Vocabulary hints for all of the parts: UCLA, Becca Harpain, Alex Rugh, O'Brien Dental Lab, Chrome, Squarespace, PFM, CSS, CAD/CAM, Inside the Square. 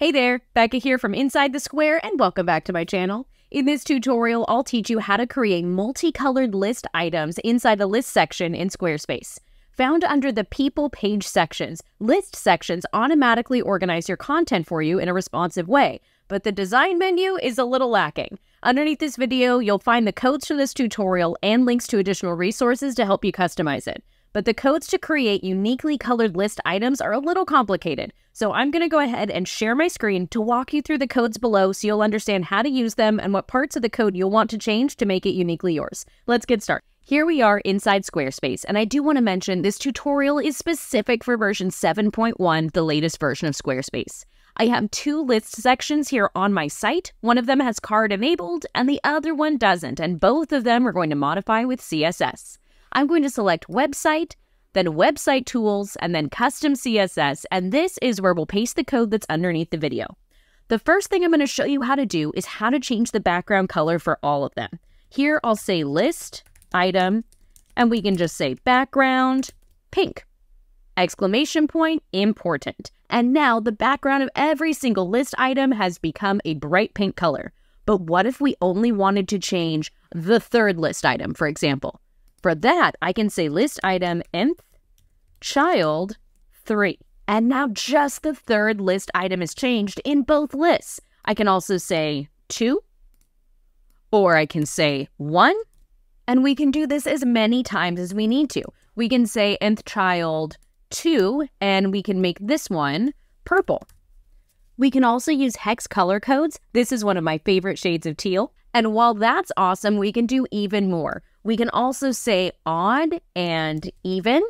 Hey there, Becca here from Inside the Square, and welcome back to my channel. In this tutorial, I'll teach you how to create multicolored list items inside the list section in Squarespace. Found under the People page sections, list sections automatically organize your content for you in a responsive way, but the design menu is a little lacking. Underneath this video, you'll find the codes for this tutorial and links to additional resources to help you customize it. But the codes to create uniquely colored list items are a little complicated, so I'm going to go ahead and share my screen to walk you through the codes below so you'll understand how to use them and what parts of the code you'll want to change to make it uniquely yours. Let's get started. Here we are inside Squarespace, and I do want to mention this tutorial is specific for version 7.1, the latest version of Squarespace. I have two list sections here on my site. One of them has card enabled and the other one doesn't, and both of them are going to modify with CSS. I'm going to select website, then website tools, and then custom CSS, and this is where we'll paste the code that's underneath the video. The first thing I'm going to show you how to do is how to change the background color for all of them. Here I'll say list item, and we can just say background pink, exclamation point, important. And now the background of every single list item has become a bright pink color. But what if we only wanted to change the third list item, for example? For that, I can say list item nth child 3. And now just the third list item is changed in both lists. I can also say 2, or I can say 1, and we can do this as many times as we need to. We can say nth child 2, and we can make this one purple. We can also use hex color codes. This is one of my favorite shades of teal. And while that's awesome, we can do even more. We can also say odd and even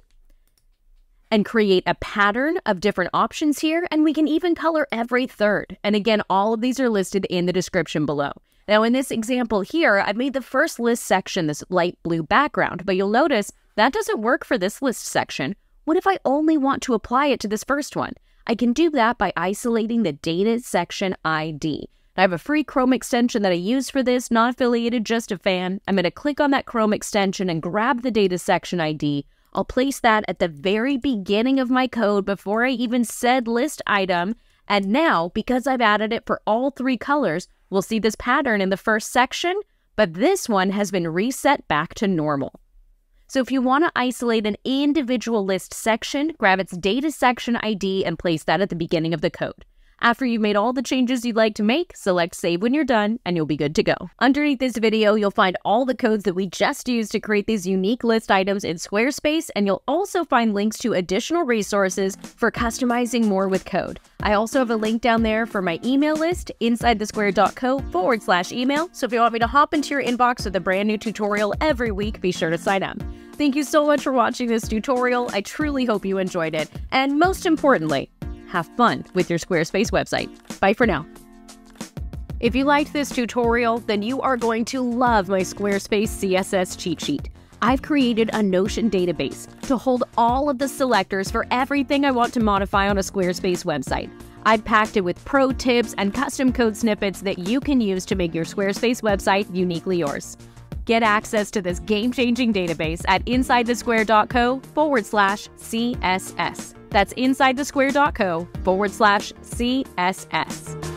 and create a pattern of different options here, and we can even color every third. And again, all of these are listed in the description below. Now in this example here, I've made the first list section this light blue background, but you'll notice that doesn't work for this list section. What if I only want to apply it to this first one? I can do that by isolating the data section ID. I have a free Chrome extension that I use for this, not affiliated, just a fan. I'm going to click on that Chrome extension and grab the data section ID. I'll place that at the very beginning of my code before I even said list item. And now, because I've added it for all three colors, we'll see this pattern in the first section, but this one has been reset back to normal. So if you want to isolate an individual list section, grab its data section ID and place that at the beginning of the code. After you've made all the changes you'd like to make, select Save when you're done, and you'll be good to go. Underneath this video, you'll find all the codes that we just used to create these unique list items in Squarespace, and you'll also find links to additional resources for customizing more with code. I also have a link down there for my email list, InsideTheSquare.co/email, so if you want me to hop into your inbox with a brand new tutorial every week, be sure to sign up. Thank you so much for watching this tutorial. I truly hope you enjoyed it, and most importantly, have fun with your Squarespace website. Bye for now. If you liked this tutorial, then you are going to love my Squarespace CSS cheat sheet. I've created a Notion database to hold all of the selectors for everything I want to modify on a Squarespace website. I've packed it with pro tips and custom code snippets that you can use to make your Squarespace website uniquely yours. Get access to this game-changing database at InsideTheSquare.co/CSS. That's InsideTheSquare.co/CSS.